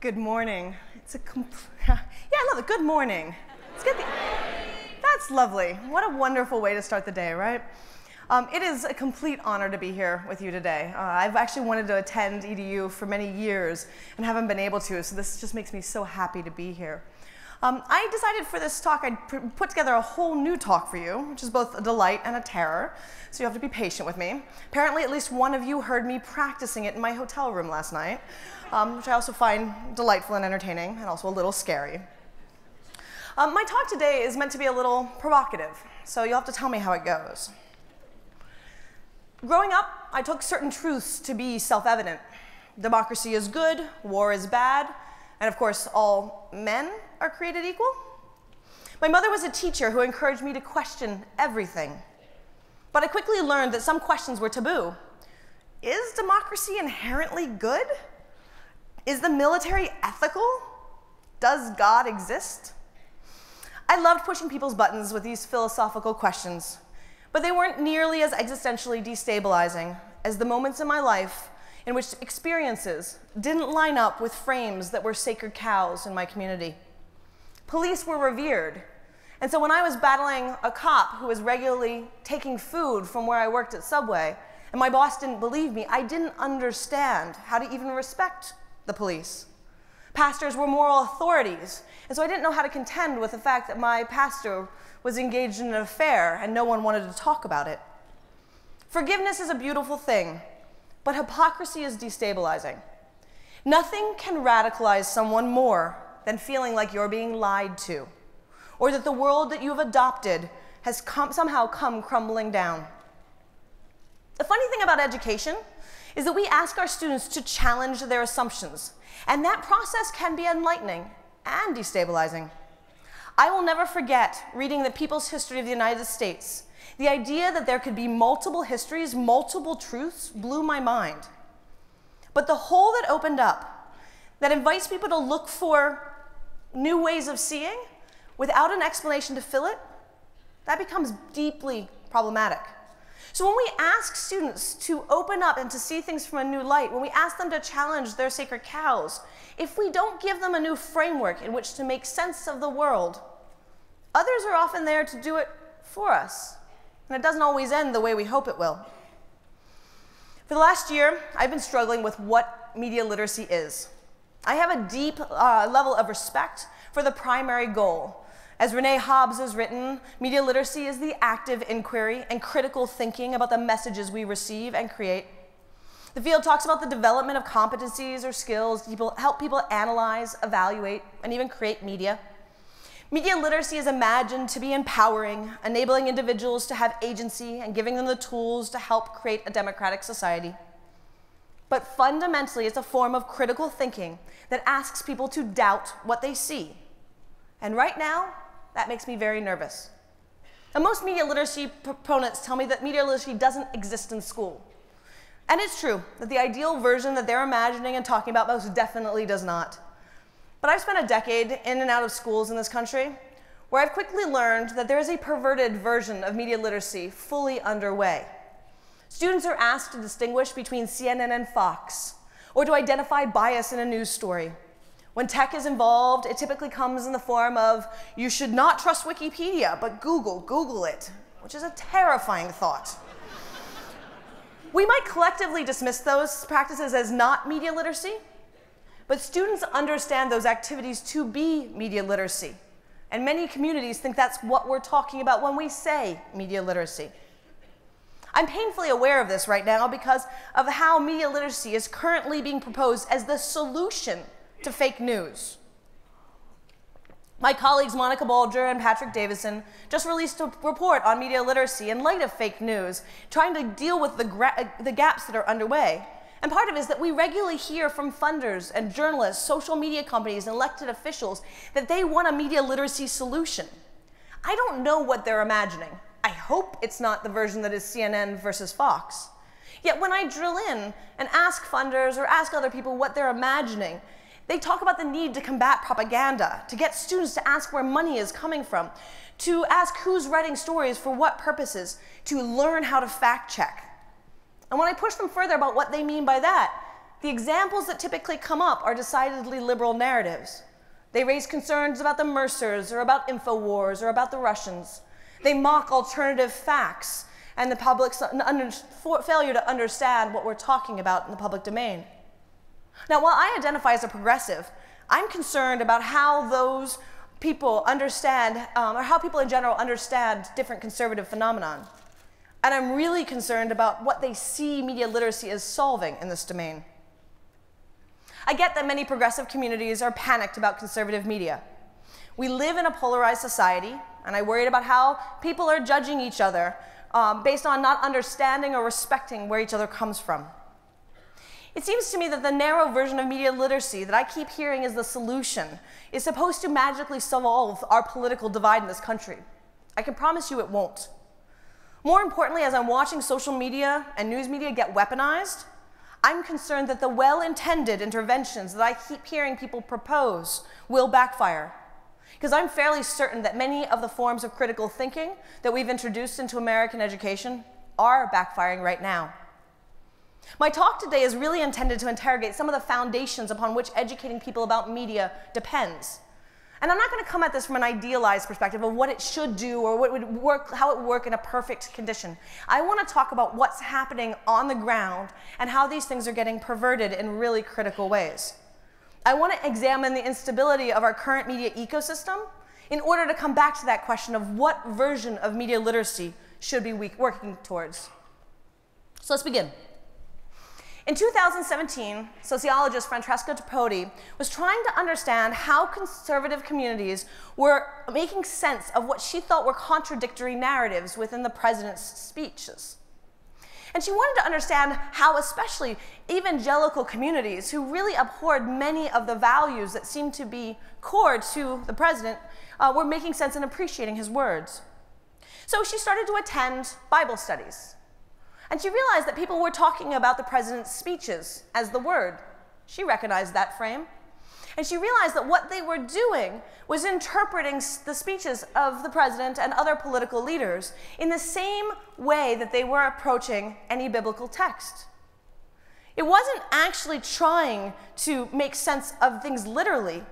Good morning. It's a yeah, I love it. Good morning. It's good. That's lovely. What a wonderful way to start the day, right? It is a complete honor to be here with you today. I've actually wanted to attend EDU for many years and haven't been able to, so this just makes me so happy to be here. I decided for this talk I'd put together a whole new talk for you, which is both a delight and a terror, so you have to be patient with me. Apparently at least one of you heard me practicing it in my hotel room last night, which I also find delightful and entertaining, and also a little scary. My talk today is meant to be a little provocative, so you'll have to tell me how it goes. Growing up, I took certain truths to be self-evident. Democracy is good, war is bad, and of course, all men are created equal. My mother was a teacher who encouraged me to question everything. But I quickly learned that some questions were taboo. Is democracy inherently good? Is the military ethical? Does God exist? I loved pushing people's buttons with these philosophical questions. But they weren't nearly as existentially destabilizing as the moments in my life in which experiences didn't line up with frames that were sacred cows in my community. Police were revered, and so when I was battling a cop who was regularly taking food from where I worked at Subway, and my boss didn't believe me, I didn't understand how to even respect the police. Pastors were moral authorities, and so I didn't know how to contend with the fact that my pastor was engaged in an affair and no one wanted to talk about it. Forgiveness is a beautiful thing, but hypocrisy is destabilizing. Nothing can radicalize someone more than feeling like you're being lied to, or that the world that you've adopted has somehow come crumbling down. The funny thing about education is that we ask our students to challenge their assumptions, and that process can be enlightening and destabilizing. I will never forget reading The People's History of the United States. The idea that there could be multiple histories, multiple truths, blew my mind. But the hole that opened up, that invites people to look for new ways of seeing without an explanation to fill it, that becomes deeply problematic. So when we ask students to open up and to see things from a new light, when we ask them to challenge their sacred cows, if we don't give them a new framework in which to make sense of the world, others are often there to do it for us, and it doesn't always end the way we hope it will. For the last year, I've been struggling with what media literacy is. I have a deep level of respect for the primary goal. As Renee Hobbs has written, media literacy is the active inquiry and critical thinking about the messages we receive and create. The field talks about the development of competencies or skills to help people analyze, evaluate, and even create media. Media literacy is imagined to be empowering, enabling individuals to have agency and giving them the tools to help create a democratic society. But fundamentally, it's a form of critical thinking that asks people to doubt what they see. And right now, that makes me very nervous. And most media literacy proponents tell me that media literacy doesn't exist in school. And it's true that the ideal version that they're imagining and talking about most definitely does not. But I've spent a decade in and out of schools in this country where I've quickly learned that there is a perverted version of media literacy fully underway. Students are asked to distinguish between CNN and Fox, or to identify bias in a news story. When tech is involved, it typically comes in the form of, you should not trust Wikipedia, but Google it, which is a terrifying thought. We might collectively dismiss those practices as not media literacy, but students understand those activities to be media literacy, and many communities think that's what we're talking about when we say media literacy. I'm painfully aware of this right now because of how media literacy is currently being proposed as the solution to fake news. My colleagues Monica Bulger and Patrick Davison just released a report on media literacy in light of fake news, trying to deal with the gaps that are underway. And part of it is that we regularly hear from funders and journalists, social media companies, and elected officials that they want a media literacy solution. I don't know what they're imagining. I hope it's not the version that is CNN versus Fox. Yet when I drill in and ask funders or ask other people what they're imagining, they talk about the need to combat propaganda, to get students to ask where money is coming from, to ask who's writing stories for what purposes, to learn how to fact check. And when I push them further about what they mean by that, The examples that typically come up are decidedly liberal narratives. They raise concerns about the Mercers, or about InfoWars, or about the Russians. They mock alternative facts and the public's failure to understand what we're talking about in the public domain. Now, while I identify as a progressive, I'm concerned about how those people understand, or how people in general understand different conservative phenomenon. And I'm really concerned about what they see media literacy as solving in this domain. I get that many progressive communities are panicked about conservative media. We live in a polarized society, and I worried about how people are judging each other based on not understanding or respecting where each other comes from. It seems to me that the narrow version of media literacy that I keep hearing is the solution is supposed to magically solve our political divide in this country. I can promise you it won't. More importantly, as I'm watching social media and news media get weaponized, I'm concerned that the well-intended interventions that I keep hearing people propose will backfire. Because I'm fairly certain that many of the forms of critical thinking that we've introduced into American education are backfiring right now. My talk today is really intended to interrogate some of the foundations upon which educating people about media depends. And I'm not going to come at this from an idealized perspective of what it should do or what would work, how it would work in a perfect condition. I want to talk about what's happening on the ground and how these things are getting perverted in really critical ways. I want to examine the instability of our current media ecosystem in order to come back to that question of what version of media literacy should be working towards. So let's begin. In 2017, sociologist Francesca Tripodi was trying to understand how conservative communities were making sense of what she thought were contradictory narratives within the president's speeches. And she wanted to understand how especially evangelical communities who really abhorred many of the values that seemed to be core to the president were making sense and appreciating his words. So she started to attend Bible studies. And she realized that people were talking about the president's speeches as the word. She recognized that frame. And she realized that what they were doing was interpreting the speeches of the president and other political leaders in the same way that they were approaching any biblical text. It wasn't actually trying to make sense of things literally.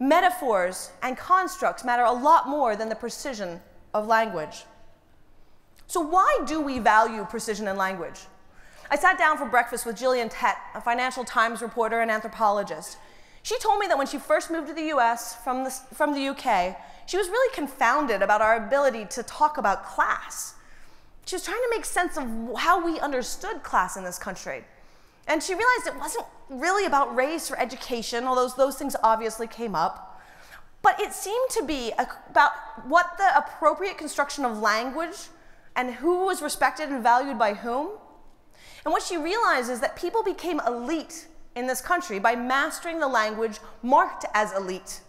Metaphors and constructs matter a lot more than the precision of language. So why do we value precision in language? I sat down for breakfast with Gillian Tett, a Financial Times reporter and anthropologist. She told me that when she first moved to the US from the UK, she was really confounded about our ability to talk about class. She was trying to make sense of how we understood class in this country. And she realized it wasn't really about race or education, although those things obviously came up. But it seemed to be about what the appropriate construction of language and who was respected and valued by whom. And what she realized is that people became elite in this country by mastering the language marked as elite.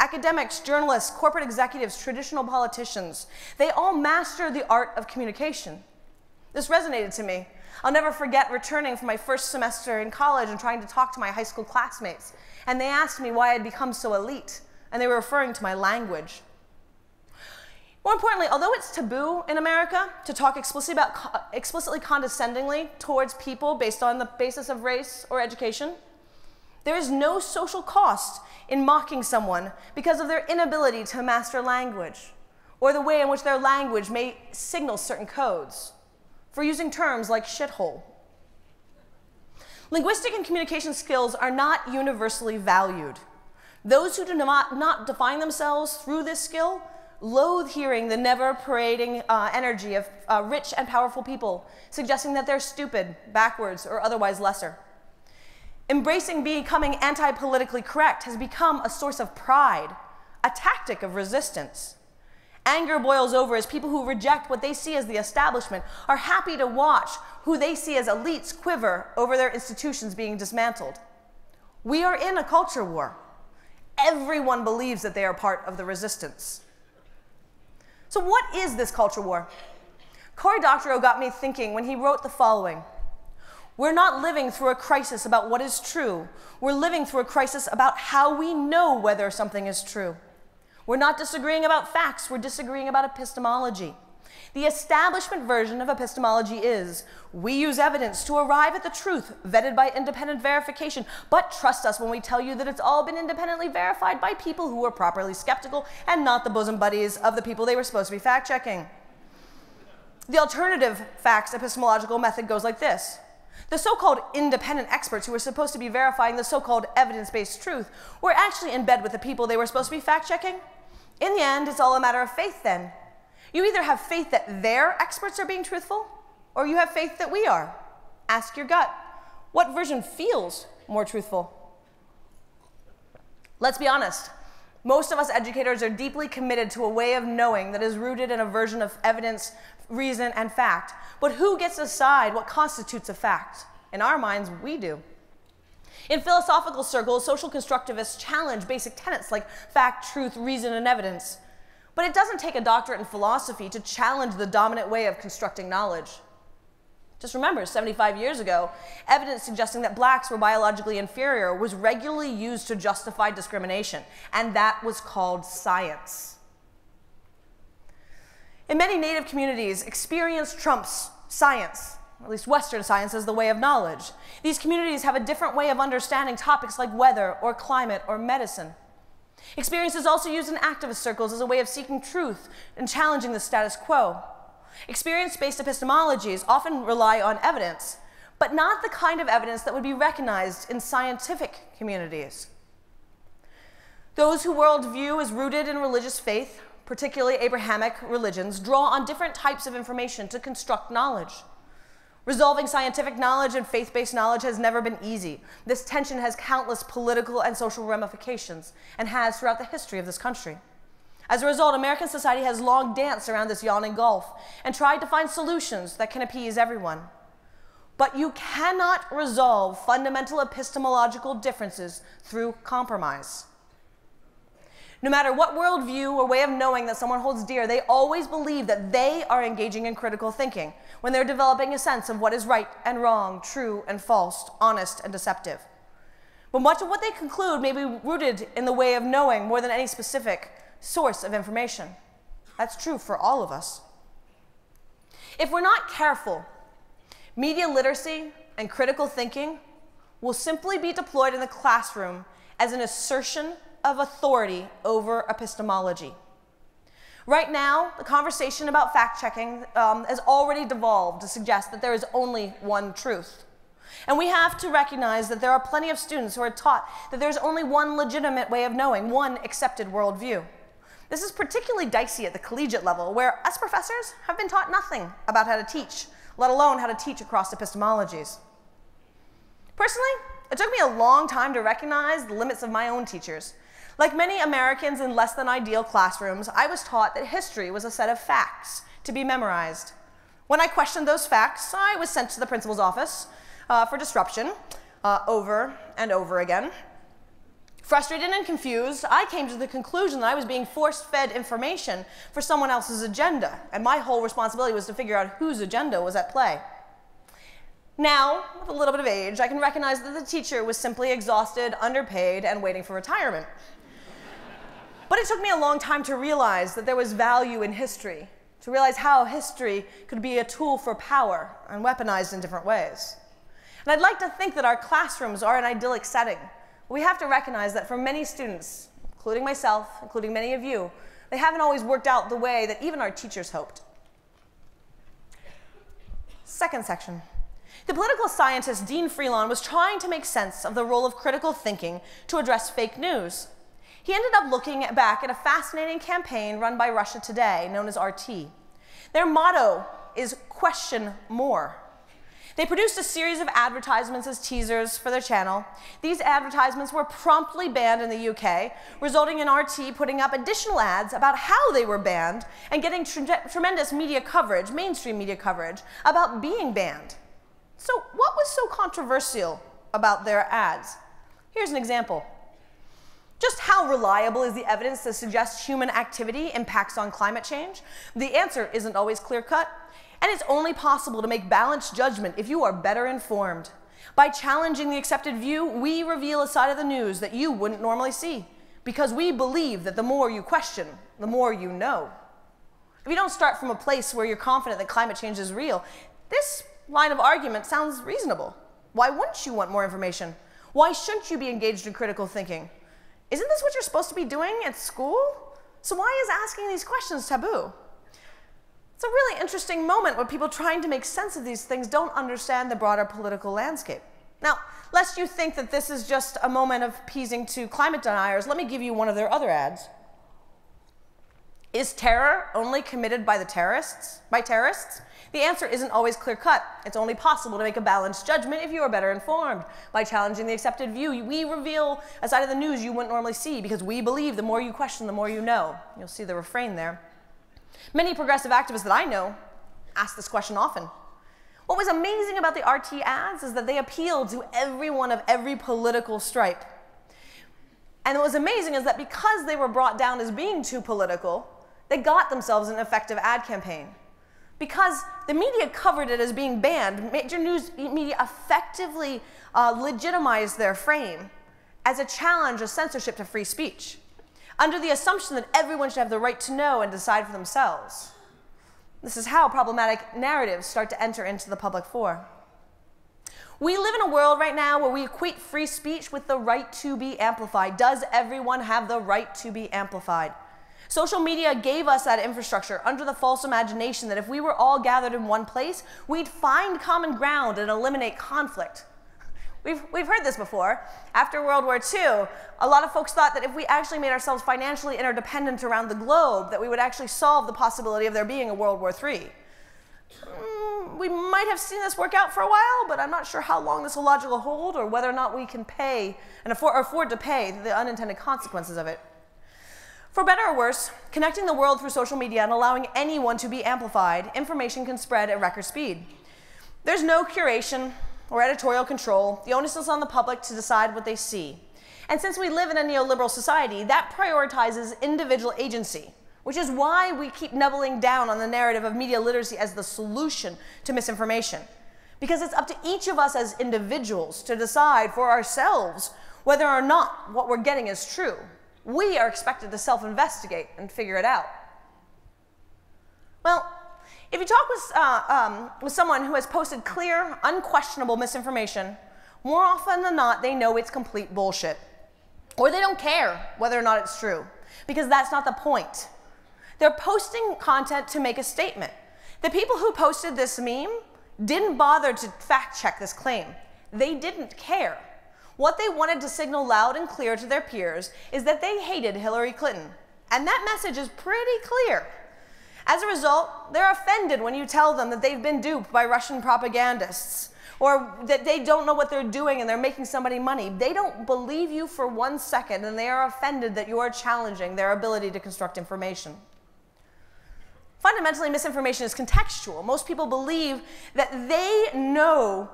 Academics, journalists, corporate executives, traditional politicians, they all mastered the art of communication. This resonated to me. I'll never forget returning from my first semester in college and trying to talk to my high school classmates. And they asked me why I'd become so elite, and they were referring to my language. More importantly, although it's taboo in America to talk explicitly condescendingly towards people based on the basis of race or education, there is no social cost in mocking someone because of their inability to master language or the way in which their language may signal certain codes for using terms like shithole. Linguistic and communication skills are not universally valued. Those who do not define themselves through this skill loathe hearing the never-parading energy of rich and powerful people, suggesting that they're stupid, backwards, or otherwise lesser. Embracing becoming anti-politically correct has become a source of pride, a tactic of resistance. Anger boils over as people who reject what they see as the establishment are happy to watch who they see as elites quiver over their institutions being dismantled. We are in a culture war. Everyone believes that they are part of the resistance. So what is this culture war? Cory Doctorow got me thinking when he wrote the following. We're not living through a crisis about what is true. We're living through a crisis about how we know whether something is true. We're not disagreeing about facts. We're disagreeing about epistemology. The establishment version of epistemology is, we use evidence to arrive at the truth, vetted by independent verification, but trust us when we tell you that it's all been independently verified by people who were properly skeptical and not the bosom buddies of the people they were supposed to be fact-checking. The alternative facts epistemological method goes like this. The so-called independent experts who were supposed to be verifying the so-called evidence-based truth were actually in bed with the people they were supposed to be fact-checking. In the end, it's all a matter of faith then. You either have faith that their experts are being truthful, or you have faith that we are. Ask your gut. What version feels more truthful? Let's be honest. Most of us educators are deeply committed to a way of knowing that is rooted in a version of evidence, reason, and fact. But who gets to decide what constitutes a fact? In our minds, we do. In philosophical circles, social constructivists challenge basic tenets like fact, truth, reason, and evidence. But it doesn't take a doctorate in philosophy to challenge the dominant way of constructing knowledge. Just remember, 75 years ago, evidence suggesting that blacks were biologically inferior was regularly used to justify discrimination, and that was called science. In many Native communities, experience trumps science, or at least Western science, as the way of knowledge. These communities have a different way of understanding topics like weather or climate or medicine. Experience is also used in activist circles as a way of seeking truth and challenging the status quo. Experience-based epistemologies often rely on evidence, but not the kind of evidence that would be recognized in scientific communities. Those whose worldview is rooted in religious faith, particularly Abrahamic religions, draw on different types of information to construct knowledge. Resolving scientific knowledge and faith-based knowledge has never been easy. This tension has countless political and social ramifications, and has throughout the history of this country. As a result, American society has long danced around this yawning gulf and tried to find solutions that can appease everyone. But you cannot resolve fundamental epistemological differences through compromise. No matter what worldview or way of knowing that someone holds dear, they always believe that they are engaging in critical thinking when they're developing a sense of what is right and wrong, true and false, honest and deceptive. But much of what they conclude may be rooted in the way of knowing more than any specific source of information. That's true for all of us. If we're not careful, media literacy and critical thinking will simply be deployed in the classroom as an assertion of authority over epistemology. Right now, the conversation about fact-checking has already devolved to suggest that there is only one truth. And we have to recognize that there are plenty of students who are taught that there's only one legitimate way of knowing, one accepted worldview. This is particularly dicey at the collegiate level, where us professors have been taught nothing about how to teach, let alone how to teach across epistemologies. Personally, it took me a long time to recognize the limits of my own teachers. Like many Americans in less than ideal classrooms, I was taught that history was a set of facts to be memorized. When I questioned those facts, I was sent to the principal's office for disruption over and over again. Frustrated and confused, I came to the conclusion that I was being force-fed information for someone else's agenda, and my whole responsibility was to figure out whose agenda was at play. Now, with a little bit of age, I can recognize that the teacher was simply exhausted, underpaid, and waiting for retirement. But it took me a long time to realize that there was value in history, to realize how history could be a tool for power and weaponized in different ways. And I'd like to think that our classrooms are an idyllic setting. We have to recognize that for many students, including myself, including many of you, they haven't always worked out the way that even our teachers hoped. Second section. The political scientist Dean Freelon was trying to make sense of the role of critical thinking to address fake news. He ended up looking back at a fascinating campaign run by Russia Today, known as RT. Their motto is "Question More." They produced a series of advertisements as teasers for their channel. These advertisements were promptly banned in the UK, resulting in RT putting up additional ads about how they were banned and getting tremendous media coverage, mainstream media coverage, about being banned. So what was so controversial about their ads? Here's an example. Just how reliable is the evidence that suggests human activity impacts on climate change? The answer isn't always clear-cut. And it's only possible to make balanced judgment if you are better informed. By challenging the accepted view, we reveal a side of the news that you wouldn't normally see, because we believe that the more you question, the more you know. If you don't start from a place where you're confident that climate change is real, this line of argument sounds reasonable. Why wouldn't you want more information? Why shouldn't you be engaged in critical thinking? Isn't this what you're supposed to be doing at school? So why is asking these questions taboo? It's a really interesting moment when people trying to make sense of these things don't understand the broader political landscape. Now, lest you think that this is just a moment of appeasing to climate deniers, let me give you one of their other ads. Is terror only committed by the terrorists? The answer isn't always clear-cut. It's only possible to make a balanced judgment if you are better informed. By challenging the accepted view, we reveal a side of the news you wouldn't normally see, because we believe the more you question, the more you know. You'll see the refrain there. Many progressive activists that I know ask this question often. What was amazing about the RT ads is that they appealed to everyone of every political stripe. And what was amazing is that because they were brought down as being too political, they got themselves an effective ad campaign. Because the media covered it as being banned, major news media effectively legitimized their frame as a challenge of censorship to free speech, under the assumption that everyone should have the right to know and decide for themselves. This is how problematic narratives start to enter into the public fore. We live in a world right now where we equate free speech with the right to be amplified. Does everyone have the right to be amplified? Social media gave us that infrastructure under the false imagination that if we were all gathered in one place, we'd find common ground and eliminate conflict. We've heard this before. After World War II, a lot of folks thought that if we actually made ourselves financially interdependent around the globe, that we would actually solve the possibility of there being a World War III. We might have seen this work out for a while, but I'm not sure how long this will logically hold or whether or not we can pay and afford to pay the unintended consequences of it. For better or worse, connecting the world through social media and allowing anyone to be amplified, information can spread at record speed. There's no curation or editorial control. The onus is on the public to decide what they see. And since we live in a neoliberal society, that prioritizes individual agency, which is why we keep doubling down on the narrative of media literacy as the solution to misinformation. Because it's up to each of us as individuals to decide for ourselves whether or not what we're getting is true. We are expected to self-investigate and figure it out. Well, if you talk with someone who has posted clear, unquestionable misinformation, more often than not, they know it's complete bullshit. Or they don't care whether or not it's true, because that's not the point. They're posting content to make a statement. The people who posted this meme didn't bother to fact-check this claim. They didn't care. What they wanted to signal loud and clear to their peers is that they hated Hillary Clinton. And that message is pretty clear. As a result, they're offended when you tell them that they've been duped by Russian propagandists, or that they don't know what they're doing and they're making somebody money. They don't believe you for 1 second, and they are offended that you are challenging their ability to construct information. Fundamentally, misinformation is contextual. Most people believe that they know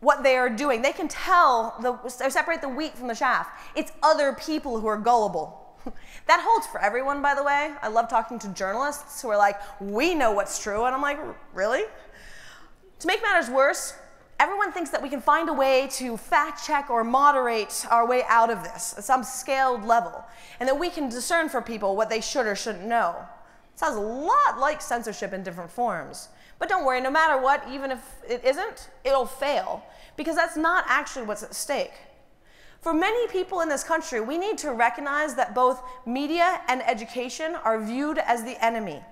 what they are doing. They can separate the wheat from the chaff. It's other people who are gullible. That holds for everyone, by the way. I love talking to journalists who are like, we know what's true. And I'm like, really? To make matters worse, everyone thinks that we can find a way to fact check or moderate our way out of this at some scaled level, and that we can discern for people what they should or shouldn't know. It sounds a lot like censorship in different forms. But don't worry, no matter what, even if it isn't, it'll fail, because that's not actually what's at stake. For many people in this country, we need to recognize that both media and education are viewed as the enemy.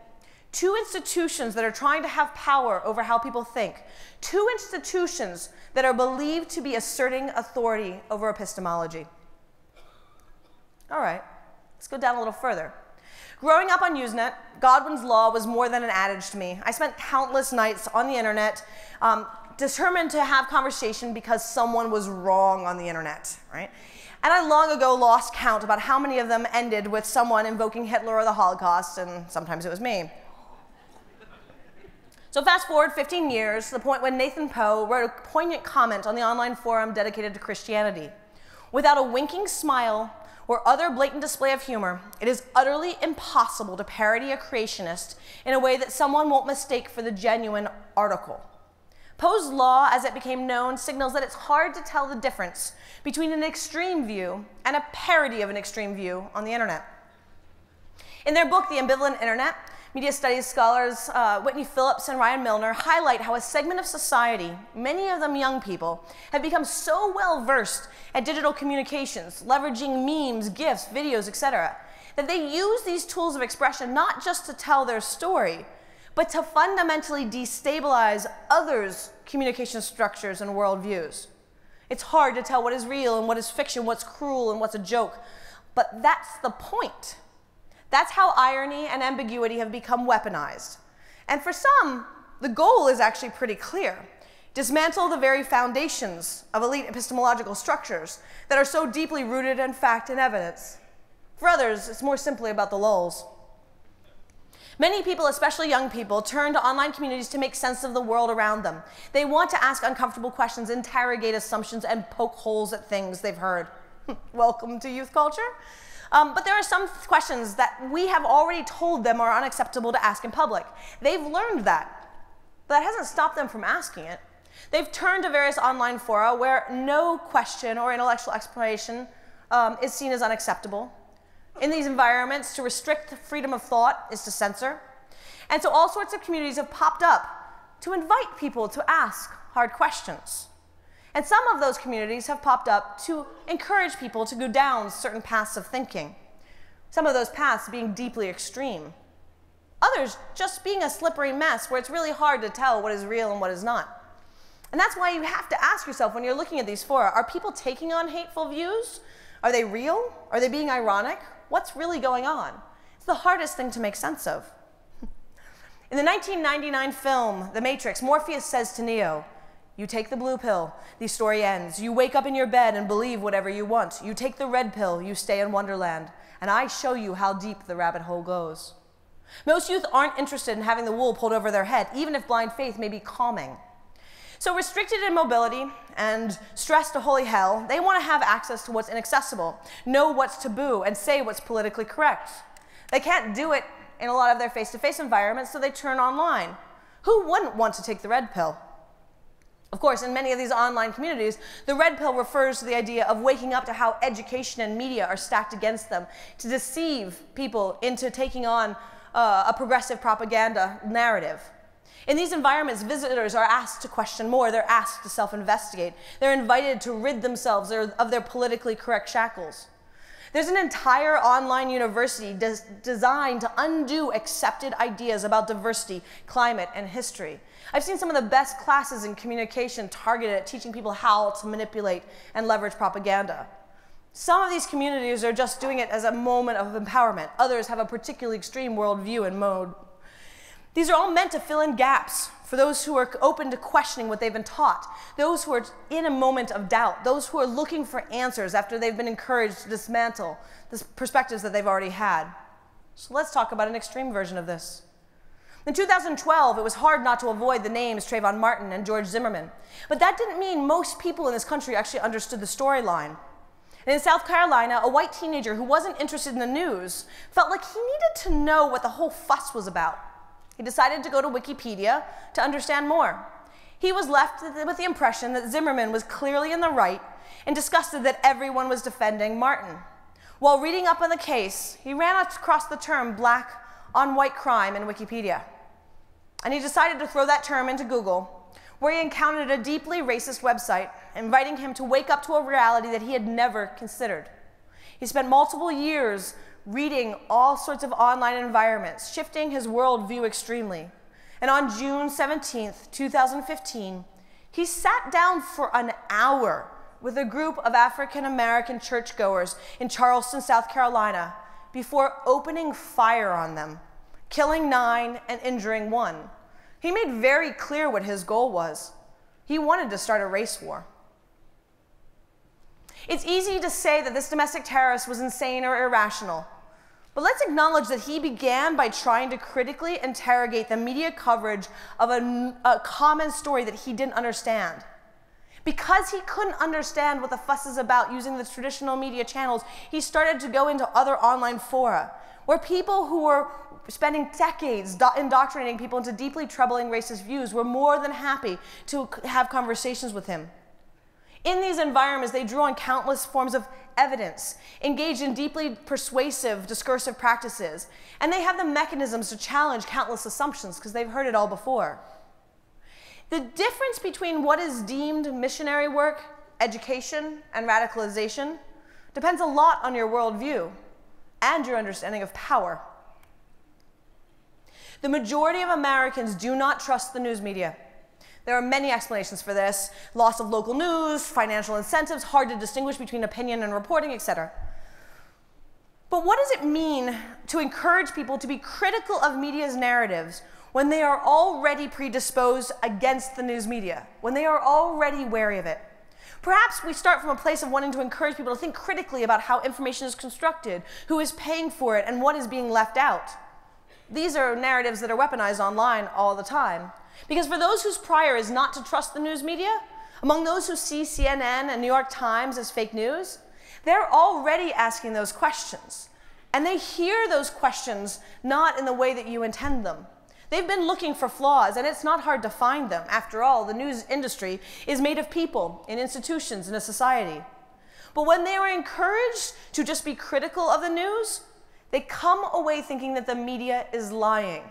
Two institutions that are trying to have power over how people think. Two institutions that are believed to be asserting authority over epistemology. All right, let's go down a little further. Growing up on Usenet, Godwin's Law was more than an adage to me. I spent countless nights on the internet, determined to have conversation because someone was wrong on the internet, right? And I long ago lost count about how many of them ended with someone invoking Hitler or the Holocaust, and sometimes it was me. So fast forward 15 years to the point when Nathan Poe wrote a poignant comment on the online forum dedicated to Christianity. Without a winking smile, or other blatant display of humor, it is utterly impossible to parody a creationist in a way that someone won't mistake for the genuine article. Poe's Law, as it became known, signals that it's hard to tell the difference between an extreme view and a parody of an extreme view on the internet. In their book, The Ambivalent Internet, Media studies scholars Whitney Phillips and Ryan Milner highlight how a segment of society, many of them young people, have become so well versed at digital communications, leveraging memes, GIFs, videos, etc., that they use these tools of expression not just to tell their story, but to fundamentally destabilize others' communication structures and worldviews. It's hard to tell what is real and what is fiction, what's cruel and what's a joke, but that's the point. That's how irony and ambiguity have become weaponized. And for some, the goal is actually pretty clear. Dismantle the very foundations of elite epistemological structures that are so deeply rooted in fact and evidence. For others, it's more simply about the lulls. Many people, especially young people, turn to online communities to make sense of the world around them. They want to ask uncomfortable questions, interrogate assumptions, and poke holes at things they've heard. Welcome to youth culture. But there are some questions that we have already told them are unacceptable to ask in public. They've learned that. That hasn't stopped them from asking it. They've turned to various online fora where no question or intellectual explanation is seen as unacceptable. In these environments, to restrict the freedom of thought is to censor. And so all sorts of communities have popped up to invite people to ask hard questions. And some of those communities have popped up to encourage people to go down certain paths of thinking, some of those paths being deeply extreme, others just being a slippery mess where it's really hard to tell what is real and what is not. And that's why you have to ask yourself when you're looking at these fora, are people taking on hateful views? Are they real? Are they being ironic? What's really going on? It's the hardest thing to make sense of. In the 1999 film, The Matrix, Morpheus says to Neo, "You take the blue pill, the story ends. You wake up in your bed and believe whatever you want. You take the red pill, you stay in Wonderland. And I show you how deep the rabbit hole goes." Most youth aren't interested in having the wool pulled over their head, even if blind faith may be calming. So restricted in mobility and stressed to holy hell, they want to have access to what's inaccessible, know what's taboo, and say what's politically correct. They can't do it in a lot of their face-to-face environments, so they turn online. Who wouldn't want to take the red pill? Of course, in many of these online communities, the red pill refers to the idea of waking up to how education and media are stacked against them to deceive people into taking on a progressive propaganda narrative. In these environments, visitors are asked to question more. They're asked to self-investigate. They're invited to rid themselves of their politically correct shackles. There's an entire online university designed to undo accepted ideas about diversity, climate, and history. I've seen some of the best classes in communication targeted at teaching people how to manipulate and leverage propaganda. Some of these communities are just doing it as a moment of empowerment. Others have a particularly extreme worldview and mode. These are all meant to fill in gaps for those who are open to questioning what they've been taught, those who are in a moment of doubt, those who are looking for answers after they've been encouraged to dismantle the perspectives that they've already had. So let's talk about an extreme version of this. In 2012, it was hard not to avoid the names Trayvon Martin and George Zimmerman, but that didn't mean most people in this country actually understood the storyline. And in South Carolina, a white teenager who wasn't interested in the news felt like he needed to know what the whole fuss was about. He decided to go to Wikipedia to understand more. He was left with the impression that Zimmerman was clearly in the right and disgusted that everyone was defending Martin. While reading up on the case, he ran across the term black on white crime in Wikipedia. And he decided to throw that term into Google, where he encountered a deeply racist website inviting him to wake up to a reality that he had never considered. He spent multiple years reading all sorts of online environments, shifting his worldview extremely. And on June 17th, 2015, he sat down for an hour with a group of African-American churchgoers in Charleston, South Carolina, before opening fire on them, killing 9 and injuring 1. He made very clear what his goal was. He wanted to start a race war. It's easy to say that this domestic terrorist was insane or irrational, but let's acknowledge that he began by trying to critically interrogate the media coverage of a common story that he didn't understand. Because he couldn't understand what the fuss is about using the traditional media channels, he started to go into other online fora, where people who were spending decades indoctrinating people into deeply troubling racist views were more than happy to have conversations with him. In these environments, they drew on countless forms of evidence, engaged in deeply persuasive, discursive practices, and they have the mechanisms to challenge countless assumptions because they've heard it all before. The difference between what is deemed missionary work, education, and radicalization depends a lot on your worldview and your understanding of power. The majority of Americans do not trust the news media. There are many explanations for this: loss of local news, financial incentives, hard to distinguish between opinion and reporting, etc. But what does it mean to encourage people to be critical of media's narratives when they are already predisposed against the news media, when they are already wary of it? Perhaps we start from a place of wanting to encourage people to think critically about how information is constructed, who is paying for it, and what is being left out. These are narratives that are weaponized online all the time. Because for those whose prior is not to trust the news media, among those who see CNN and New York Times as fake news, they're already asking those questions. And they hear those questions not in the way that you intend them. They've been looking for flaws, and it's not hard to find them. After all, the news industry is made of people, in institutions, in a society. But when they are encouraged to just be critical of the news, they come away thinking that the media is lying.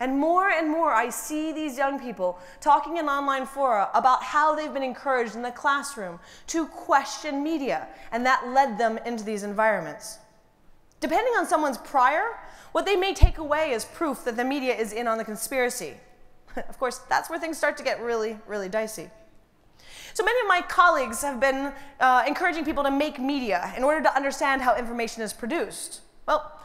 And more I see these young people talking in online fora about how they've been encouraged in the classroom to question media, and that led them into these environments. Depending on someone's prior, what they may take away is proof that the media is in on the conspiracy. Of course, that's where things start to get really, really dicey. So many of my colleagues have been encouraging people to make media in order to understand how information is produced. Well,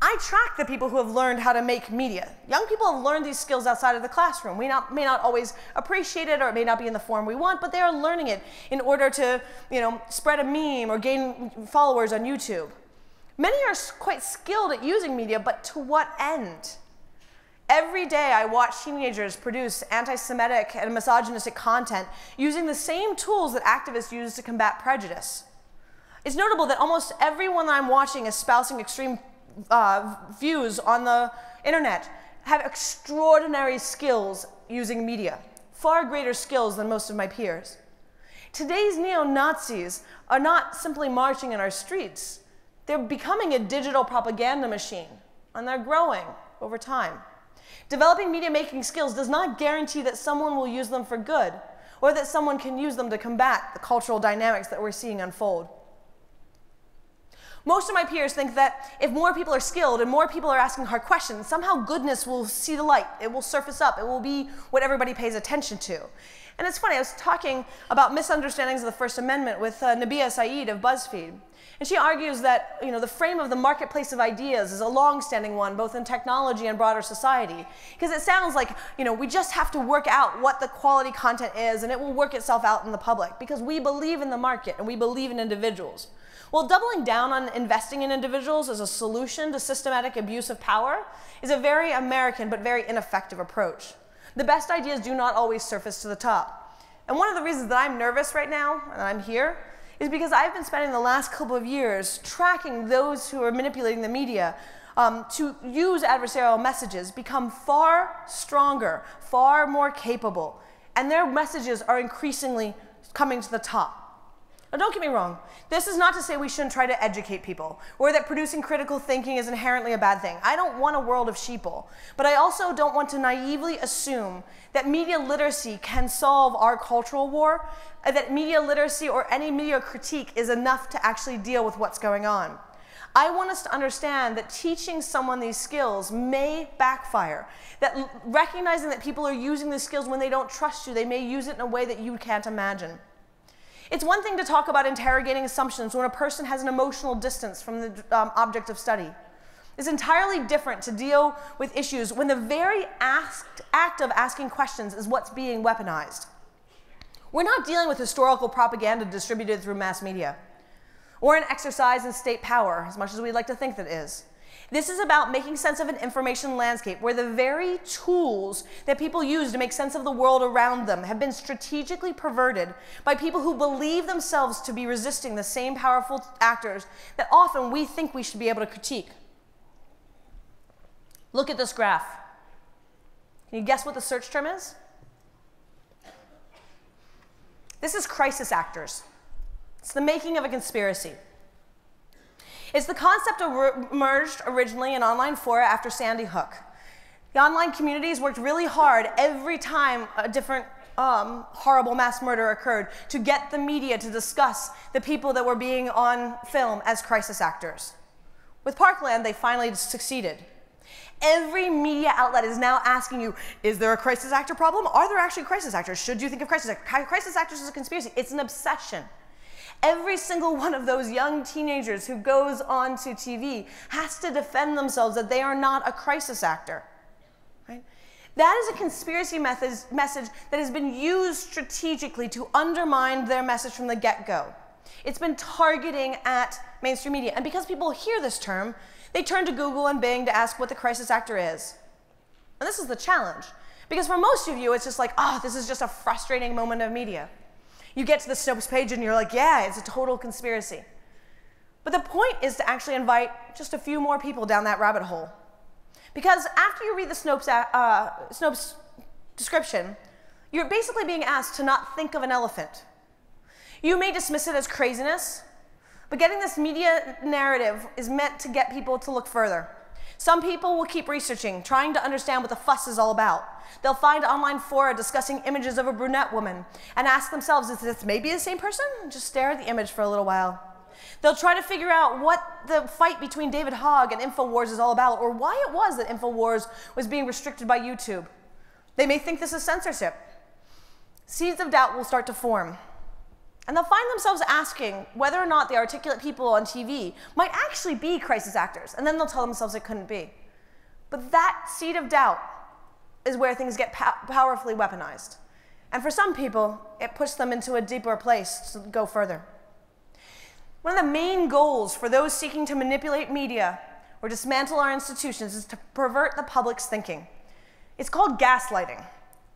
I track the people who have learned how to make media. Young people have learned these skills outside of the classroom. We may not always appreciate it, or it may not be in the form we want, but they are learning it in order to, spread a meme or gain followers on YouTube. Many are quite skilled at using media, but to what end? Every day I watch teenagers produce anti-Semitic and misogynistic content using the same tools that activists use to combat prejudice. It's notable that almost everyone that I'm watching espousing extreme views on the internet have extraordinary skills using media, far greater skills than most of my peers. Today's neo-Nazis are not simply marching in our streets. They're becoming a digital propaganda machine, and they're growing over time. Developing media-making skills does not guarantee that someone will use them for good, or that someone can use them to combat the cultural dynamics that we're seeing unfold. Most of my peers think that if more people are skilled and more people are asking hard questions, somehow goodness will see the light, it will surface up, it will be what everybody pays attention to. And it's funny, I was talking about misunderstandings of the First Amendment with Nabia Saeed of BuzzFeed. And she argues that the frame of the marketplace of ideas is a long-standing one, both in technology and broader society. Because it sounds like we just have to work out what the quality content is, and it will work itself out in the public, because we believe in the market and we believe in individuals. Well, doubling down on investing in individuals as a solution to systematic abuse of power is a very American but very ineffective approach. The best ideas do not always surface to the top. And one of the reasons that I'm nervous right now, and I'm here, is because I've been spending the last couple of years tracking those who are manipulating the media to use adversarial messages, become far stronger, far more capable, and their messages are increasingly coming to the top. Now, don't get me wrong, this is not to say we shouldn't try to educate people, or that producing critical thinking is inherently a bad thing. I don't want a world of sheeple, but I also don't want to naively assume that media literacy can solve our cultural war, that media literacy or any media critique is enough to actually deal with what's going on. I want us to understand that teaching someone these skills may backfire, that recognizing that people are using these skills when they don't trust you, they may use it in a way that you can't imagine. It's one thing to talk about interrogating assumptions when a person has an emotional distance from the object of study. It's entirely different to deal with issues when the very act of asking questions is what's being weaponized. We're not dealing with historical propaganda distributed through mass media, or an exercise in state power, as much as we'd like to think that is. This is about making sense of an information landscape where the very tools that people use to make sense of the world around them have been strategically perverted by people who believe themselves to be resisting the same powerful actors that often we think we should be able to critique. Look at this graph. Can you guess what the search term is? This is crisis actors. It's the making of a conspiracy. It's the concept emerged originally in online fora after Sandy Hook. The online communities worked really hard every time a different horrible mass murder occurred to get the media to discuss the people that were being on film as crisis actors. With Parkland, they finally succeeded. Every media outlet is now asking you, is there a crisis actor problem? Are there actually crisis actors? Should you think of crisis actors? Crisis actors is a conspiracy. It's an obsession. Every single one of those young teenagers who goes on to TV has to defend themselves that they are not a crisis actor. Right? That is a conspiracy message that has been used strategically to undermine their message from the get-go. It's been targeting at mainstream media. And because people hear this term, they turn to Google and Bing to ask what the crisis actor is. And this is the challenge. Because for most of you, it's just like, oh, this is just a frustrating moment of media. You get to the Snopes page and you're like, yeah, it's a total conspiracy. But the point is to actually invite just a few more people down that rabbit hole. Because after you read the Snopes description, you're basically being asked to not think of an elephant. You may dismiss it as craziness, but getting this media narrative is meant to get people to look further. Some people will keep researching, trying to understand what the fuss is all about. They'll find online fora discussing images of a brunette woman and ask themselves, is this maybe the same person? Just stare at the image for a little while. They'll try to figure out what the fight between David Hogg and InfoWars is all about, or why it was that InfoWars was being restricted by YouTube. They may think this is censorship. Seeds of doubt will start to form. And they'll find themselves asking whether or not the articulate people on TV might actually be crisis actors, and then they'll tell themselves it couldn't be. But that seed of doubt is where things get powerfully weaponized. And for some people, it pushed them into a deeper place to go further. One of the main goals for those seeking to manipulate media or dismantle our institutions is to pervert the public's thinking. It's called gaslighting.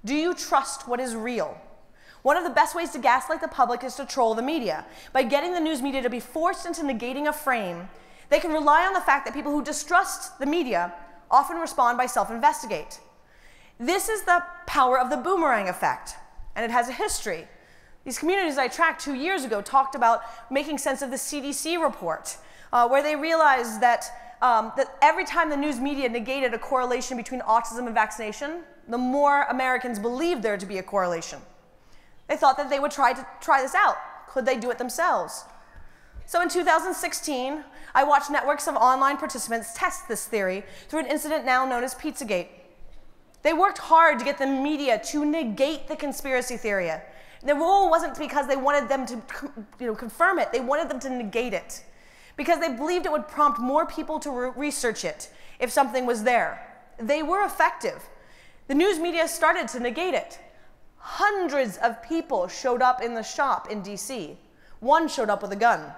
Do you trust what is real? One of the best ways to gaslight the public is to troll the media. By getting the news media to be forced into negating a frame, they can rely on the fact that people who distrust the media often respond by self-investigate. This is the power of the boomerang effect, and it has a history. These communities I tracked 2 years ago talked about making sense of the CDC report, where they realized that, every time the news media negated a correlation between autism and vaccination, the more Americans believed there to be a correlation. They thought that they would try this out. Could they do it themselves? So in 2016, I watched networks of online participants test this theory through an incident now known as Pizzagate. They worked hard to get the media to negate the conspiracy theory. The rule wasn't because they wanted them to confirm it. They wanted them to negate it because they believed it would prompt more people to research it if something was there. They were effective. The news media started to negate it. Hundreds of people showed up in the shop in DC. One showed up with a gun.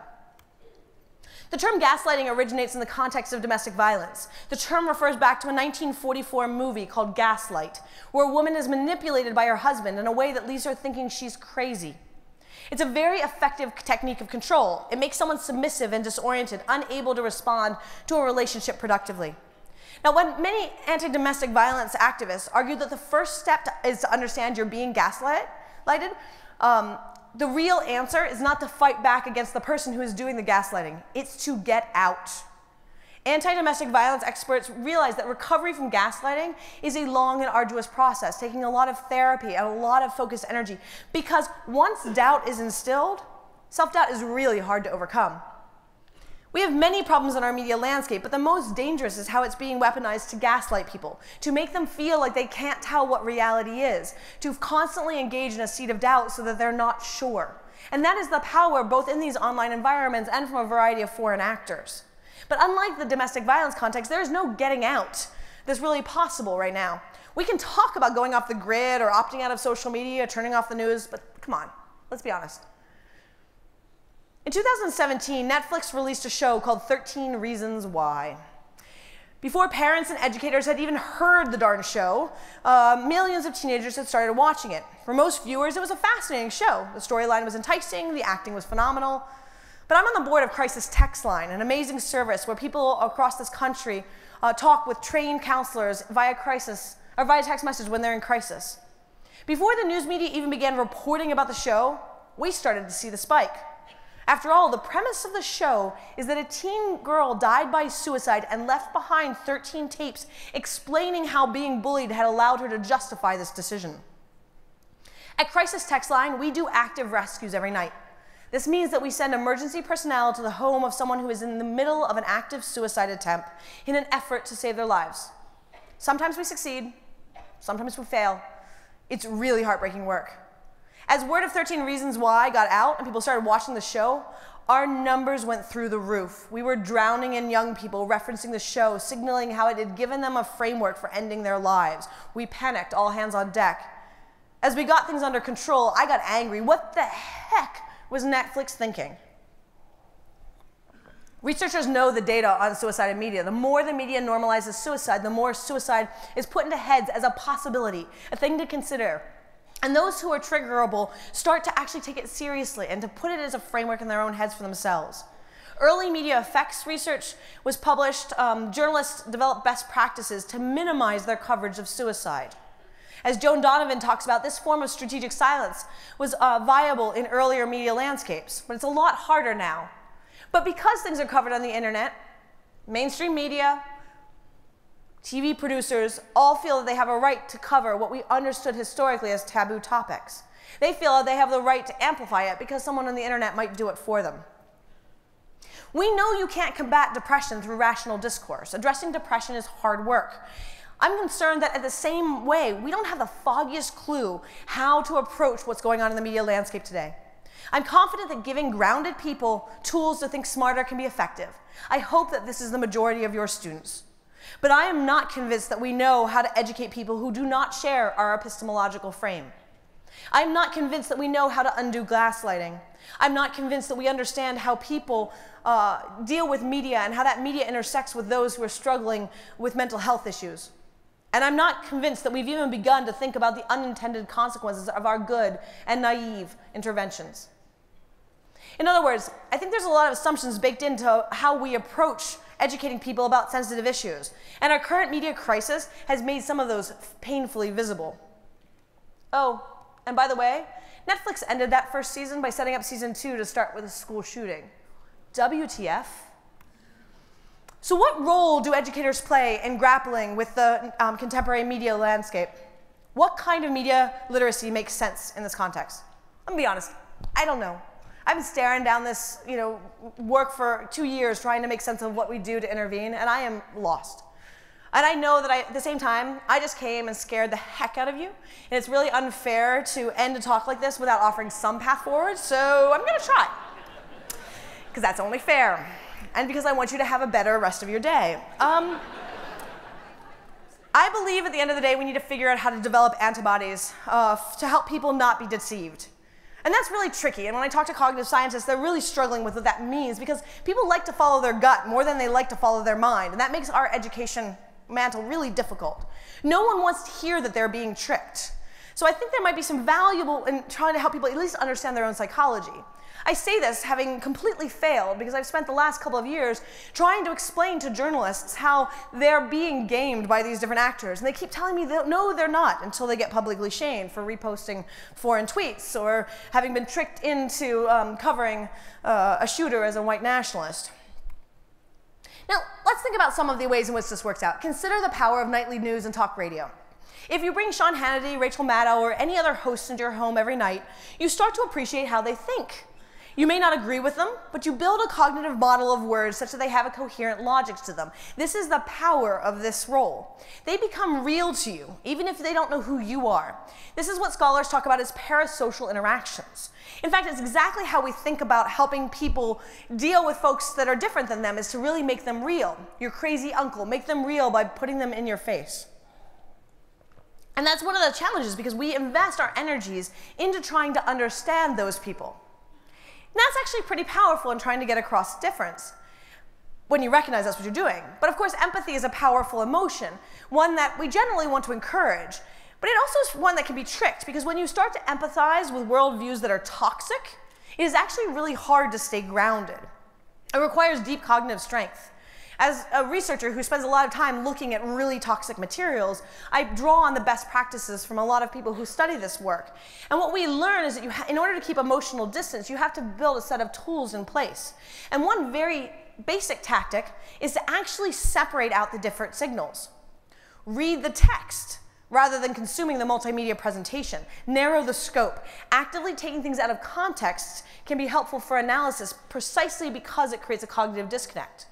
The term gaslighting originates in the context of domestic violence. The term refers back to a 1944 movie called Gaslight, where a woman is manipulated by her husband in a way that leaves her thinking she's crazy. It's a very effective technique of control. It makes someone submissive and disoriented, unable to respond to a relationship productively. Now, when many anti-domestic violence activists argue that the first step is to understand you're being gaslighted, the real answer is not to fight back against the person who is doing the gaslighting. It's to get out. Anti-domestic violence experts realize that recovery from gaslighting is a long and arduous process, taking a lot of therapy and a lot of focused energy, because once doubt is instilled, self-doubt is really hard to overcome. We have many problems in our media landscape, but the most dangerous is how it's being weaponized to gaslight people, to make them feel like they can't tell what reality is, to constantly engage in a seed of doubt so that they're not sure. And that is the power both in these online environments and from a variety of foreign actors. But unlike the domestic violence context, there is no getting out that's really possible right now. We can talk about going off the grid or opting out of social media, turning off the news, but come on, let's be honest. In 2017, Netflix released a show called 13 Reasons Why. Before parents and educators had even heard the darn show, millions of teenagers had started watching it. For most viewers, it was a fascinating show. The storyline was enticing, the acting was phenomenal. But I'm on the board of Crisis Text Line, an amazing service where people across this country talk with trained counselors via text message when they're in crisis. Before the news media even began reporting about the show, we started to see the spike. After all, the premise of the show is that a teen girl died by suicide and left behind 13 tapes explaining how being bullied had allowed her to justify this decision. At Crisis Text Line, we do active rescues every night. This means that we send emergency personnel to the home of someone who is in the middle of an active suicide attempt in an effort to save their lives. Sometimes we succeed, sometimes we fail. It's really heartbreaking work. As word of 13 Reasons Why got out and people started watching the show, our numbers went through the roof. We were drowning in young people referencing the show, signaling how it had given them a framework for ending their lives. We panicked, all hands on deck. As we got things under control, I got angry. What the heck was Netflix thinking? Researchers know the data on suicide in media. The more the media normalizes suicide, the more suicide is put into heads as a possibility, a thing to consider. And those who are triggerable start to actually take it seriously and to put it as a framework in their own heads for themselves. Early media effects research was published. Journalists developed best practices to minimize their coverage of suicide. As Joan Donovan talks about, this form of strategic silence was viable in earlier media landscapes, but it's a lot harder now. But because things are covered on the internet, mainstream media, TV producers all feel that they have a right to cover what we understood historically as taboo topics. They feel that they have the right to amplify it because someone on the internet might do it for them. We know you can't combat depression through rational discourse. Addressing depression is hard work. I'm concerned that at the same way, we don't have the foggiest clue how to approach what's going on in the media landscape today. I'm confident that giving grounded people tools to think smarter can be effective. I hope that this is the majority of your students. But I am not convinced that we know how to educate people who do not share our epistemological frame. I am not convinced that we know how to undo gaslighting. I'm not convinced that we understand how people deal with media and how that media intersects with those who are struggling with mental health issues. And I'm not convinced that we've even begun to think about the unintended consequences of our good and naive interventions. In other words, I think there's a lot of assumptions baked into how we approach educating people about sensitive issues. And our current media crisis has made some of those painfully visible. Oh, and by the way, Netflix ended that first season by setting up season 2 to start with a school shooting. WTF? So what role do educators play in grappling with the contemporary media landscape? What kind of media literacy makes sense in this context? I'm gonna be honest, I don't know. I've been staring down this, work for 2 years trying to make sense of what we do to intervene, and I am lost. And I know that at the same time, I just came and scared the heck out of you, and it's really unfair to end a talk like this without offering some path forward, so I'm gonna try, because that's only fair, and because I want you to have a better rest of your day. I believe at the end of the day, we need to figure out how to develop antibodies to help people not be deceived. And that's really tricky, and when I talk to cognitive scientists, they're really struggling with what that means, because people like to follow their gut more than they like to follow their mind, and that makes our education mantle really difficult. No one wants to hear that they're being tricked. So I think there might be some valuable in trying to help people at least understand their own psychology. I say this having completely failed, because I've spent the last couple of years trying to explain to journalists how they're being gamed by these different actors, and they keep telling me that no, they're not, until they get publicly shamed for reposting foreign tweets or having been tricked into covering a shooter as a white nationalist. Now, let's think about some of the ways in which this works out. Consider the power of nightly news and talk radio. If you bring Sean Hannity, Rachel Maddow, or any other host into your home every night, you start to appreciate how they think. You may not agree with them, but you build a cognitive model of words such that they have a coherent logic to them. This is the power of this role. They become real to you, even if they don't know who you are. This is what scholars talk about as parasocial interactions. In fact, it's exactly how we think about helping people deal with folks that are different than them, is to really make them real. Your crazy uncle, make them real by putting them in your face. And that's one of the challenges, because we invest our energies into trying to understand those people. And that's actually pretty powerful in trying to get across difference when you recognize that's what you're doing. But of course, empathy is a powerful emotion, one that we generally want to encourage. But it also is one that can be tricked, because when you start to empathize with worldviews that are toxic, it is actually really hard to stay grounded. It requires deep cognitive strength. As a researcher who spends a lot of time looking at really toxic materials, I draw on the best practices from a lot of people who study this work. And what we learn is that in order to keep emotional distance, you have to build a set of tools in place. And one very basic tactic is to actually separate out the different signals. Read the text rather than consuming the multimedia presentation. Narrow the scope. Actively taking things out of context can be helpful for analysis precisely because it creates a cognitive disconnect.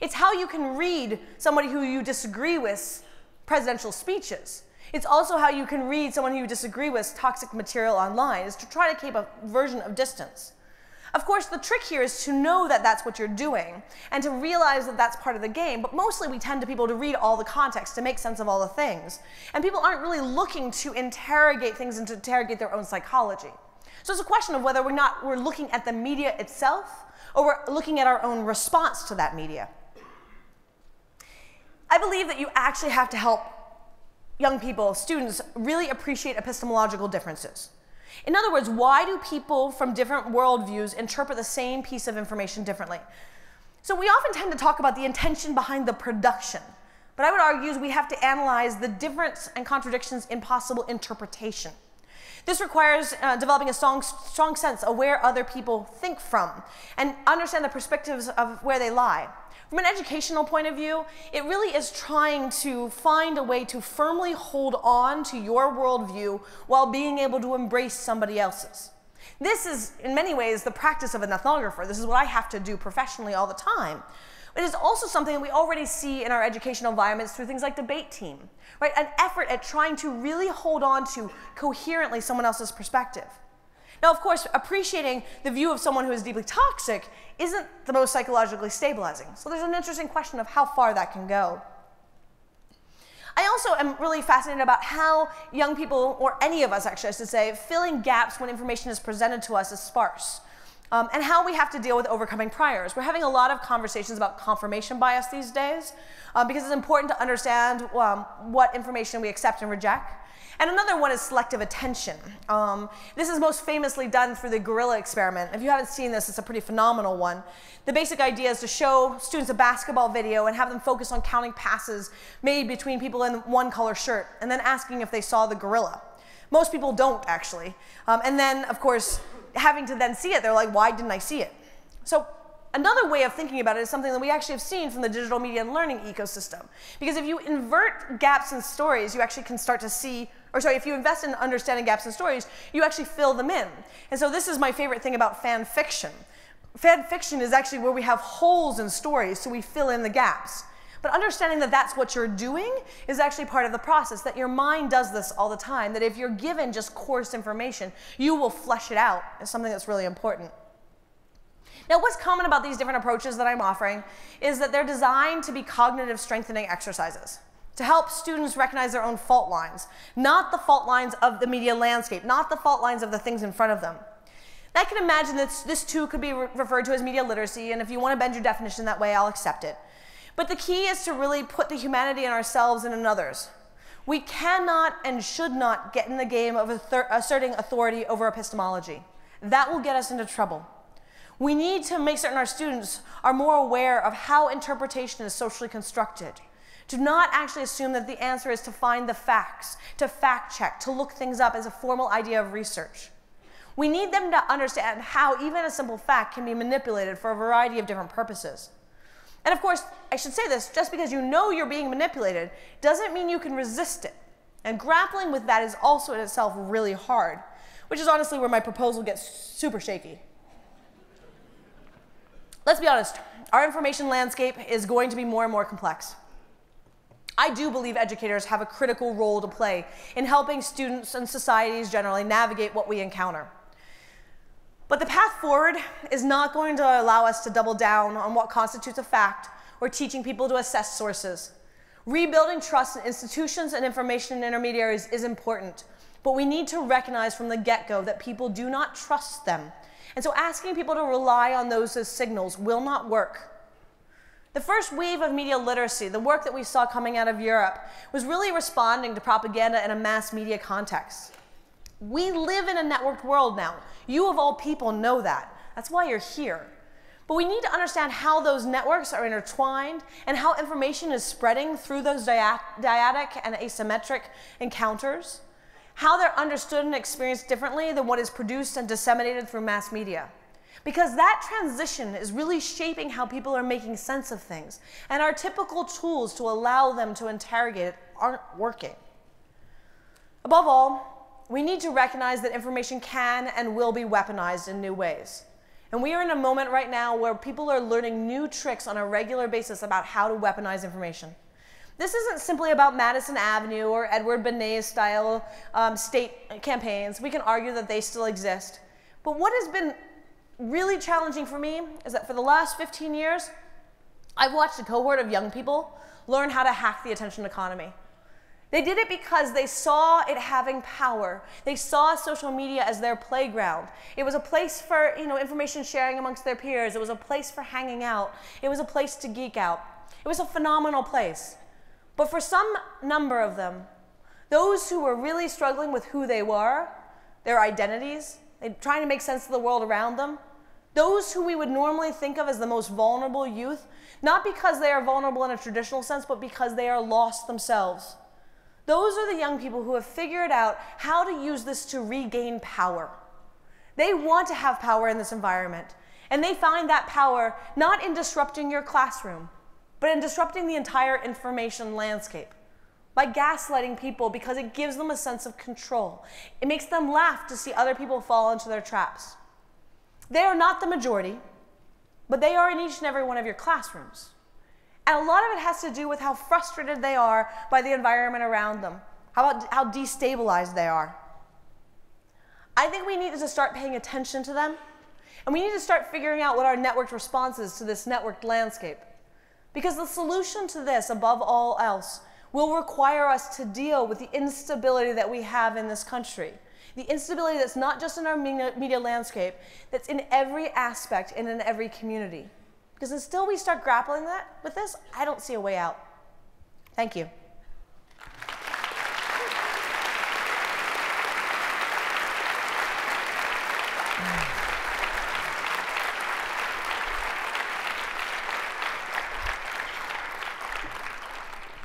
It's how you can read somebody who you disagree with presidential speeches. It's also how you can read someone who you disagree with toxic material online, is to try to keep a version of distance. Of course, the trick here is to know that that's what you're doing and to realize that that's part of the game, but mostly we tend to people to read all the context, to make sense of all the things. And people aren't really looking to interrogate things and to interrogate their own psychology. So it's a question of whether we're looking at the media itself or we're looking at our own response to that media. I believe that you actually have to help young people, students, really appreciate epistemological differences. In other words, why do people from different worldviews interpret the same piece of information differently? So we often tend to talk about the intention behind the production, but I would argue we have to analyze the difference and contradictions in possible interpretation. This requires developing a strong sense of where other people think from and understand the perspectives of where they lie. From an educational point of view, it really is trying to find a way to firmly hold on to your worldview while being able to embrace somebody else's. This is, in many ways, the practice of an ethnographer. This is what I have to do professionally all the time. It is also something that we already see in our educational environments through things like debate team, right? An effort at trying to really hold on to coherently someone else's perspective. Now, of course, appreciating the view of someone who is deeply toxic isn't the most psychologically stabilizing. So there's an interesting question of how far that can go. I also am really fascinated about how young people, or any of us actually, I should say, filling gaps when information is presented to us is sparse. And how we have to deal with overcoming priors. We're having a lot of conversations about confirmation bias these days because it's important to understand what information we accept and reject. And another one is selective attention. This is most famously done through the gorilla experiment. If you haven't seen this, it's a pretty phenomenal one. The basic idea is to show students a basketball video and have them focus on counting passes made between people in one color shirt and then asking if they saw the gorilla. Most people don't, actually. And then, of course, having to then see it, they're like, why didn't I see it? So another way of thinking about it is something that we actually have seen from the digital media and learning ecosystem. Because if you invert gaps in stories, you actually can start to see, or sorry, if you invest in understanding gaps in stories, you actually fill them in. And so this is my favorite thing about fan fiction. Fan fiction is actually where we have holes in stories, so we fill in the gaps. But understanding that that's what you're doing is actually part of the process, that your mind does this all the time, that if you're given just coarse information, you will flesh it out, is something that's really important. Now, what's common about these different approaches that I'm offering is that they're designed to be cognitive strengthening exercises, to help students recognize their own fault lines, not the fault lines of the media landscape, not the fault lines of the things in front of them. I can imagine that this too could be referred to as media literacy, and if you want to bend your definition that way, I'll accept it. But the key is to really put the humanity in ourselves and in others. We cannot and should not get in the game of asserting authority over epistemology. That will get us into trouble. We need to make certain our students are more aware of how interpretation is socially constructed. Do not actually assume that the answer is to find the facts, to fact check, to look things up as a formal idea of research. We need them to understand how even a simple fact can be manipulated for a variety of different purposes. And of course, I should say this, just because you know you're being manipulated doesn't mean you can resist it. And grappling with that is also in itself really hard, which is honestly where my proposal gets super shaky. Let's be honest, our information landscape is going to be more and more complex. I do believe educators have a critical role to play in helping students and societies generally navigate what we encounter. But the path forward is not going to allow us to double down on what constitutes a fact or teaching people to assess sources. Rebuilding trust in institutions and information intermediaries is important, but we need to recognize from the get-go that people do not trust them. And so asking people to rely on those as signals will not work. The first wave of media literacy, the work that we saw coming out of Europe, was really responding to propaganda in a mass media context. We live in a networked world now. You of all people know that. That's why you're here. But we need to understand how those networks are intertwined and how information is spreading through those dyadic and asymmetric encounters, how they're understood and experienced differently than what is produced and disseminated through mass media. Because that transition is really shaping how people are making sense of things, and our typical tools to allow them to interrogate it aren't working. Above all, we need to recognize that information can and will be weaponized in new ways. And we are in a moment right now where people are learning new tricks on a regular basis about how to weaponize information. This isn't simply about Madison Avenue or Edward Bernays-style state campaigns. We can argue that they still exist. But what has been really challenging for me is that for the last 15 years, I've watched a cohort of young people learn how to hack the attention economy. They did it because they saw it having power. They saw social media as their playground. It was a place for, information sharing amongst their peers. It was a place for hanging out. It was a place to geek out. It was a phenomenal place. But for some number of them, those who were really struggling with who they were, their identities, trying to make sense of the world around them, those who we would normally think of as the most vulnerable youth, not because they are vulnerable in a traditional sense, but because they are lost themselves. Those are the young people who have figured out how to use this to regain power. They want to have power in this environment, and they find that power not in disrupting your classroom, but in disrupting the entire information landscape, by gaslighting people because it gives them a sense of control. It makes them laugh to see other people fall into their traps. They are not the majority, but they are in each and every one of your classrooms. And a lot of it has to do with how frustrated they are by the environment around them, how destabilized they are. I think we need to start paying attention to them, and we need to start figuring out what our networked response is to this networked landscape. Because the solution to this, above all else, will require us to deal with the instability that we have in this country. The instability that's not just in our media landscape, that's in every aspect and in every community. Because until we start grappling with this, I don't see a way out. Thank you.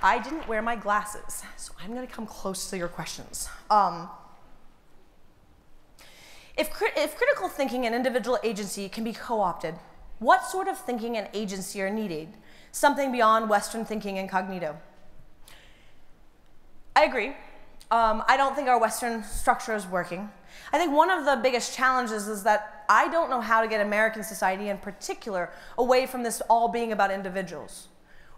I didn't wear my glasses, so I'm going to come close to your questions. If critical thinking and individual agency can be co-opted, what sort of thinking and agency are needed? Something beyond Western thinking and cognito. I agree. I don't think our Western structure is working. I think one of the biggest challenges is that I don't know how to get American society in particular away from this all being about individuals.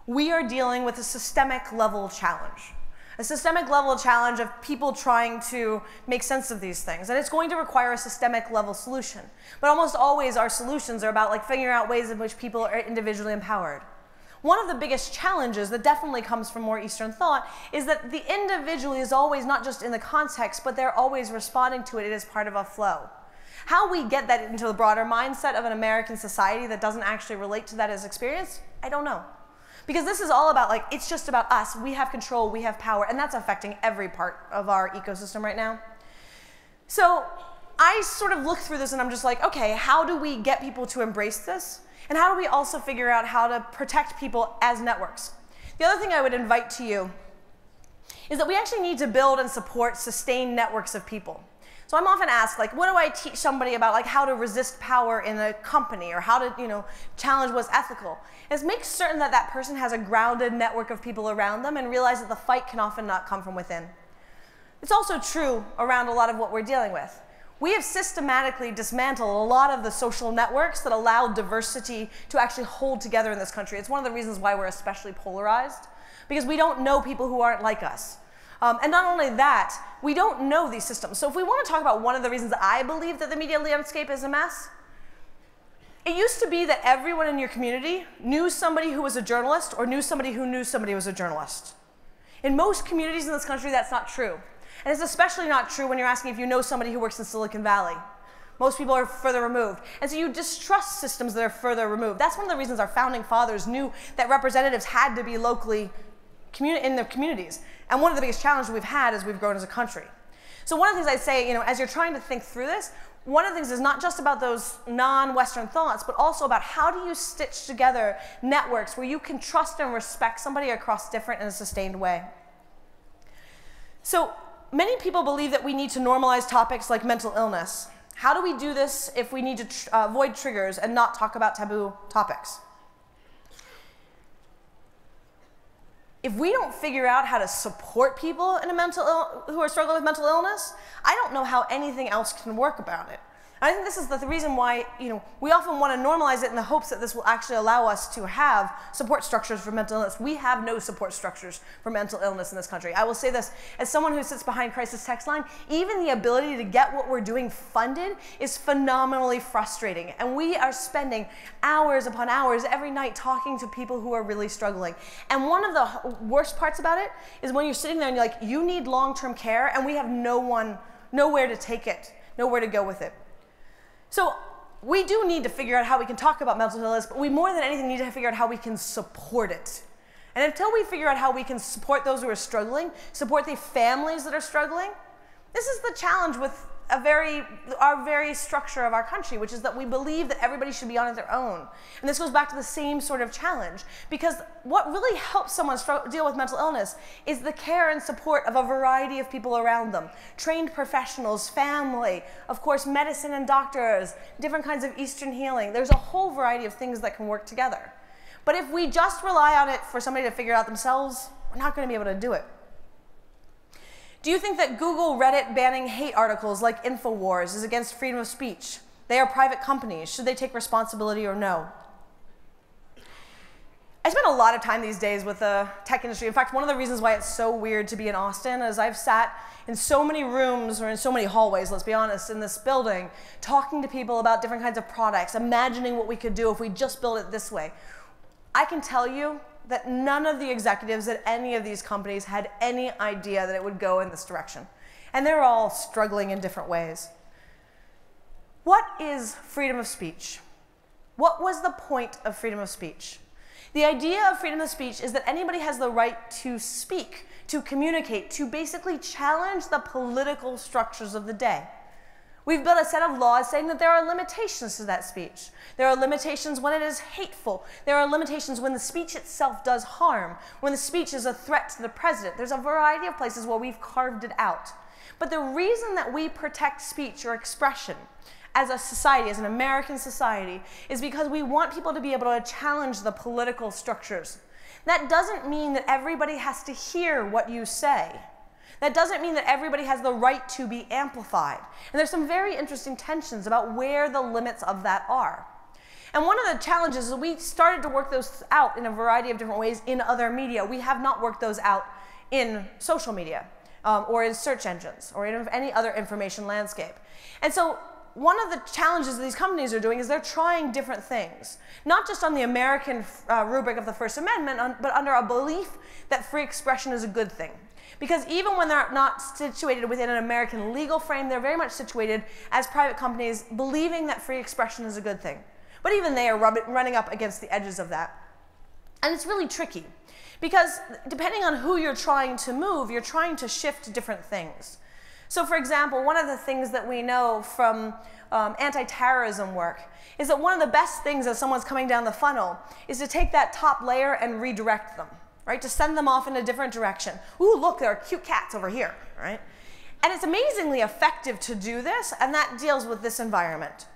We are dealing with a systemic level challenge. A systemic level challenge of people trying to make sense of these things. And it's going to require a systemic level solution. But almost always our solutions are about figuring out ways in which people are individually empowered. One of the biggest challenges that definitely comes from more Eastern thought is that the individual is always not just in the context, but they're always responding to it as part of a flow. How we get that into the broader mindset of an American society that doesn't actually relate to that as experience, I don't know. Because this is all about, it's just about us. We have control, we have power, and that's affecting every part of our ecosystem right now. So I sort of look through this and I'm just like, okay, how do we get people to embrace this? And how do we also figure out how to protect people as networks? The other thing I would invite to you is that we actually need to build and support sustained networks of people. So I'm often asked, what do I teach somebody about, how to resist power in a company or how to, challenge what's ethical? Is make certain that that person has a grounded network of people around them and realize that the fight can often not come from within. It's also true around a lot of what we're dealing with. We have systematically dismantled a lot of the social networks that allow diversity to actually hold together in this country. It's one of the reasons why we're especially polarized, because we don't know people who aren't like us. And not only that, we don't know these systems. So if we want to talk about one of the reasons I believe that the media landscape is a mess, it used to be that everyone in your community knew somebody who was a journalist or knew somebody who was a journalist. In most communities in this country, that's not true. And it's especially not true when you're asking if you know somebody who works in Silicon Valley. Most people are further removed. And so you distrust systems that are further removed. That's one of the reasons our founding fathers knew that representatives had to be locally in their communities. And one of the biggest challenges we've had is we've grown as a country. So one of the things I'd say, as you're trying to think through this, one of the things is not just about those non-Western thoughts, but also about how do you stitch together networks where you can trust and respect somebody across different in a sustained way. So many people believe that we need to normalize topics like mental illness. How do we do this if we need to avoid triggers and not talk about taboo topics? If we don't figure out how to support people in a who are struggling with mental illness, I don't know how anything else can work about it. And I think this is the reason why, you know, we often want to normalize it in the hopes that this will actually allow us to have support structures for mental illness. We have no support structures for mental illness in this country. I will say this, as someone who sits behind Crisis Text Line, even the ability to get what we're doing funded is phenomenally frustrating. And we are spending hours upon hours every night talking to people who are really struggling. And one of the worst parts about it is when you're sitting there and you're like, you need long-term care, and we have nowhere to take it, nowhere to go with it. So we do need to figure out how we can talk about mental illness, but we more than anything need to figure out how we can support it. And until we figure out how we can support those who are struggling, support the families that are struggling, this is the challenge with our very structure of our country, which is that we believe that everybody should be on their own. And this goes back to the same sort of challenge, because what really helps someone deal with mental illness is the care and support of a variety of people around them. Trained professionals, family, of course, medicine and doctors, different kinds of Eastern healing. There's a whole variety of things that can work together. But if we just rely on it for somebody to figure it out themselves, we're not going to be able to do it. Do you think that Google Reddit banning hate articles like InfoWars is against freedom of speech? They are private companies. Should they take responsibility or no? I spend a lot of time these days with the tech industry. In fact, one of the reasons why it's so weird to be in Austin is I've sat in so many rooms, or in so many hallways, let's be honest, in this building, talking to people about different kinds of products, imagining what we could do if we just built it this way. I can tell you that none of the executives at any of these companies had any idea that it would go in this direction. And they're all struggling in different ways. What is freedom of speech? What was the point of freedom of speech? The idea of freedom of speech is that anybody has the right to speak, to communicate, to basically challenge the political structures of the day. We've built a set of laws saying that there are limitations to that speech. There are limitations when it is hateful. There are limitations when the speech itself does harm, when the speech is a threat to the president. There's a variety of places where we've carved it out. But the reason that we protect speech or expression as a society, as an American society, is because we want people to be able to challenge the political structures. That doesn't mean that everybody has to hear what you say. That doesn't mean that everybody has the right to be amplified. And there's some very interesting tensions about where the limits of that are. And one of the challenges is we started to work those out in a variety of different ways in other media. We have not worked those out in social media, or in search engines, or in any other information landscape. And so one of the challenges that these companies are doing is they're trying different things, not just on the American rubric of the First Amendment, but under a belief that free expression is a good thing. Because even when they're not situated within an American legal frame, they're very much situated as private companies believing that free expression is a good thing. But even they are running up against the edges of that. And it's really tricky, because depending on who you're trying to move, you're trying to shift different things. So for example, one of the things that we know from anti-terrorism work is that one of the best things as someone's coming down the funnel is to take that top layer and redirect them. Right, to send them off in a different direction. Ooh, look, there are cute cats over here, right? And it's amazingly effective to do this, and that deals with this environment.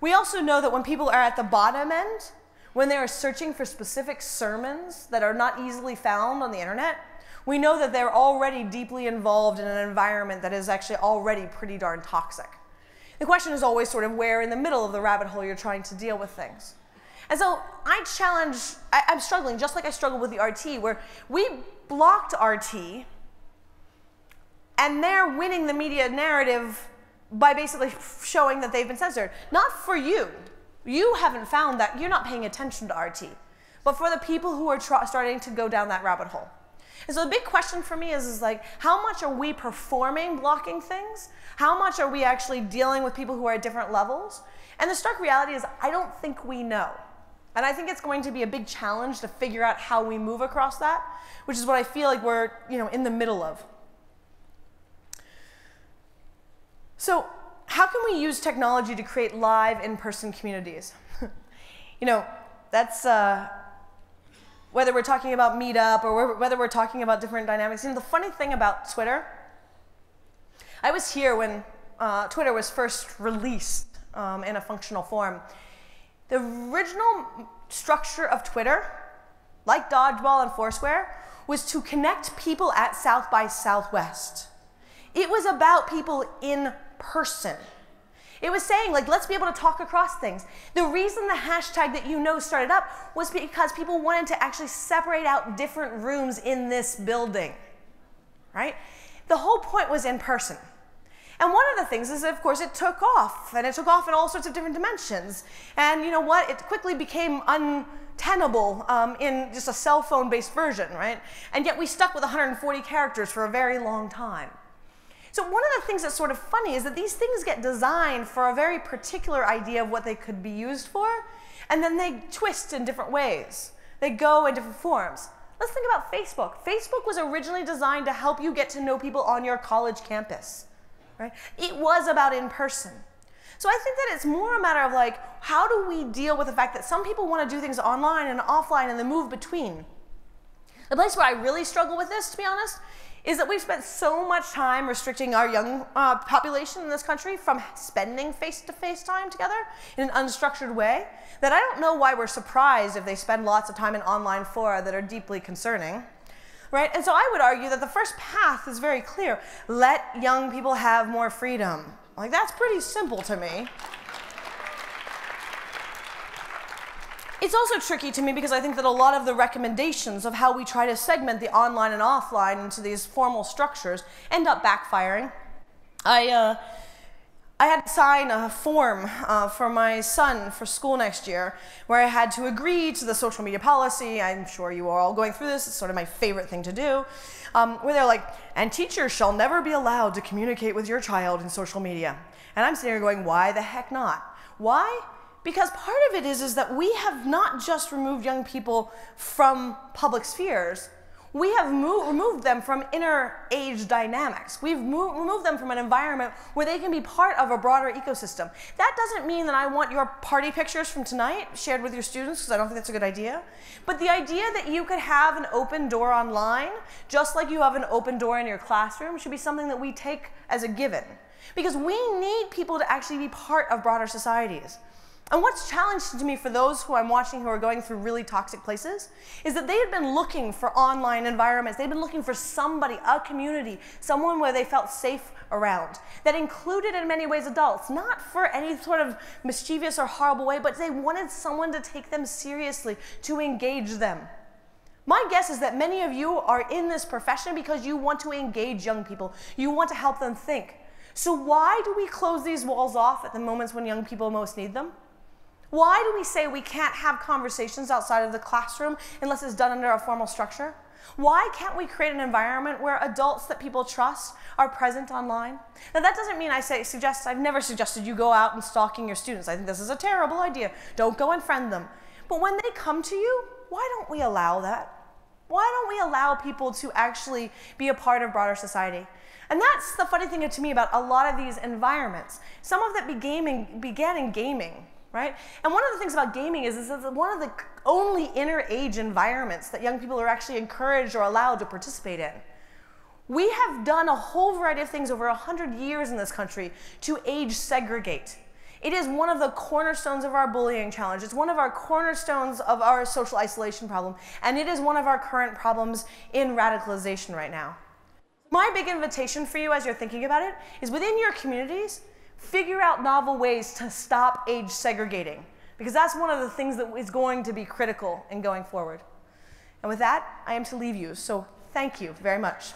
We also know that when people are at the bottom end, when they are searching for specific sermons that are not easily found on the internet, we know that they're already deeply involved in an environment that is actually already pretty darn toxic. The question is always sort of where in the middle of the rabbit hole you're trying to deal with things. And so I'm struggling, just like I struggled with the RT, where we blocked RT, and they're winning the media narrative by basically showing that they've been censored. Not for you. You haven't found that. You're not paying attention to RT. But for the people who are starting to go down that rabbit hole. And so the big question for me is like, how much are we performing blocking things? How much are we actually dealing with people who are at different levels? And the stark reality is I don't think we know. And I think it's going to be a big challenge to figure out how we move across that, which is what I feel like we're, in the middle of. So how can we use technology to create live in-person communities? You know, that's whether we're talking about Meetup or whether we're talking about different dynamics. You know, the funny thing about Twitter, I was here when Twitter was first released in a functional form. The original structure of Twitter, like Dodgeball and Foursquare, was to connect people at South by Southwest. It was about people in person. It was saying, like, let's be able to talk across things. The reason the hashtag that you know started up was because people wanted to actually separate out different rooms in this building, right? The whole point was in person. And one of the things is that, of course, it took off, and it took off in all sorts of different dimensions. And you know what? It quickly became untenable in just a cell phone-based version, right? And yet we stuck with 140 characters for a very long time. So one of the things that's sort of funny is that these things get designed for a very particular idea of what they could be used for, and then they twist in different ways. They go in different forms. Let's think about Facebook. Facebook was originally designed to help you get to know people on your college campus. Right? It was about in person. So I think that it's more a matter of, like, how do we deal with the fact that some people want to do things online and offline and then move between? The place where I really struggle with this, to be honest, is that we've spent so much time restricting our young population in this country from spending face-to-face time together in an unstructured way that I don't know why we're surprised if they spend lots of time in online fora that are deeply concerning. Right? And so I would argue that the first path is very clear. Let young people have more freedom. Like, that's pretty simple to me. It's also tricky to me because I think that a lot of the recommendations of how we try to segment the online and offline into these formal structures end up backfiring. I had to sign a form for my son for school next year where I had to agree to the social media policy. I'm sure you are all going through this. It's sort of my favorite thing to do. Where they're like, and teachers shall never be allowed to communicate with your child in social media. And I'm sitting here going, why the heck not? Why? Because part of it is that we have not just removed young people from public spheres. We have removed them from inter-age dynamics. We've removed them from an environment where they can be part of a broader ecosystem. That doesn't mean that I want your party pictures from tonight shared with your students, because I don't think that's a good idea. But the idea that you could have an open door online, just like you have an open door in your classroom, should be something that we take as a given. Because we need people to actually be part of broader societies. And what's challenging to me for those who I'm watching who are going through really toxic places is that they had been looking for online environments. They've been looking for somebody, a community, someone where they felt safe around. That included, in many ways, adults, not for any sort of mischievous or horrible way, but they wanted someone to take them seriously, to engage them. My guess is that many of you are in this profession because you want to engage young people. You want to help them think. So why do we close these walls off at the moments when young people most need them? Why do we say we can't have conversations outside of the classroom unless it's done under a formal structure? Why can't we create an environment where adults that people trust are present online? Now, that doesn't mean I suggest, I've never suggested you go out and stalking your students. I think this is a terrible idea. Don't go and friend them. But when they come to you, why don't we allow that? Why don't we allow people to actually be a part of broader society? And that's the funny thing to me about a lot of these environments. Some of that began in gaming. Right? And one of the things about gaming is it's one of the only inter-age environments that young people are actually encouraged or allowed to participate in. We have done a whole variety of things over 100 years in this country to age segregate. It is one of the cornerstones of our bullying challenge. It's one of our cornerstones of our social isolation problem. And it is one of our current problems in radicalization right now. My big invitation for you as you're thinking about it is within your communities, figure out novel ways to stop age segregating, because that's one of the things that is going to be critical in going forward. And with that, I am to leave you, so thank you very much.